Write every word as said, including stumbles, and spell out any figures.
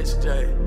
next day.